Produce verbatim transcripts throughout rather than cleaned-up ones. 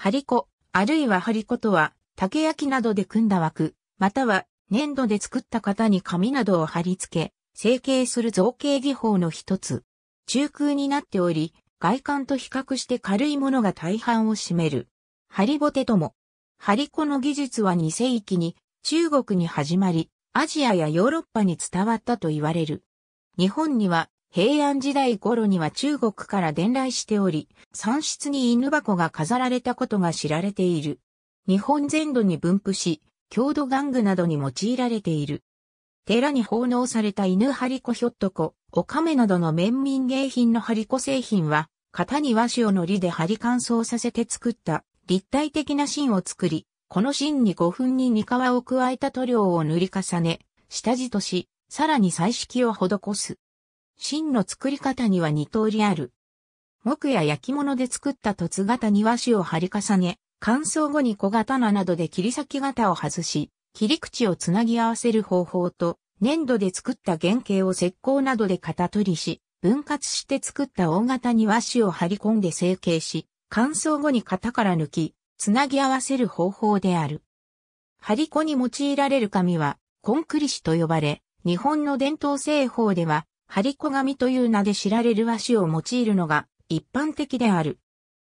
張り子、あるいは張り子とは、竹焼きなどで組んだ枠、または粘土で作った型に紙などを貼り付け、成形する造形技法の一つ。中空になっており、外観と比較して軽いものが大半を占める。張りぼてとも。張り子の技術はに世紀に中国に始まり、アジアやヨーロッパに伝わったと言われる。日本には平安時代頃には中国から伝来しており、産室に犬箱が飾られたことが知られている。日本全土に分布し、郷土玩具などに用いられている。寺に奉納された犬張り子ひょっとこ、おかめなどの綿民芸品の張り子製品は、型に和紙をのりで貼り乾燥させて作った立体的な芯を作り、この芯に胡粉にに皮を加えた塗料を塗り重ね、下地とし、さらに彩色を施す。芯の作り方にはに通りある。木や焼き物で作った凸型に和紙を貼り重ね、乾燥後に小刀などで切り裂き型を外し、切り口をつなぎ合わせる方法と、粘土で作った原型を石膏などで型取りし、分割して作った大型に和紙を貼り込んで成形し、乾燥後に型から抜き、つなぎ合わせる方法である。張り子に用いられる紙は、こんくり紙と呼ばれ、日本の伝統製法では、張り子紙という名で知られる和紙を用いるのが一般的である。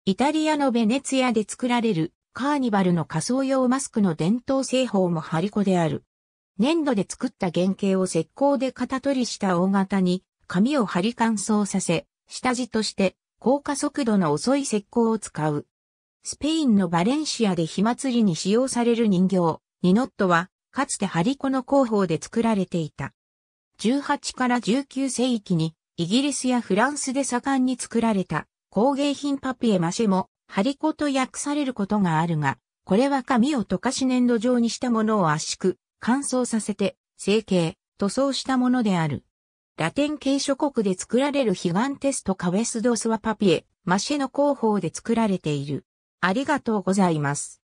イタリアのベネツィアで作られるカーニバルの仮装用マスクの伝統製法も張り子である。粘土で作った原型を石膏で型取りした大型に紙を張り乾燥させ、下地として硬化速度の遅い石膏を使う。スペインのバレンシアで火祭りに使用される人形、ニノットはかつて張り子の工法で作られていた。じゅうはちからじゅうきゅう世紀にイギリスやフランスで盛んに作られた工芸品パピエマシェも張り子と訳されることがあるが、これは紙を溶かし粘土状にしたものを圧縮、乾燥させて成形、塗装したものである。ラテン系諸国で作られるヒガンテスとカベスドスはパピエマシェの工法で作られている。ありがとうございます。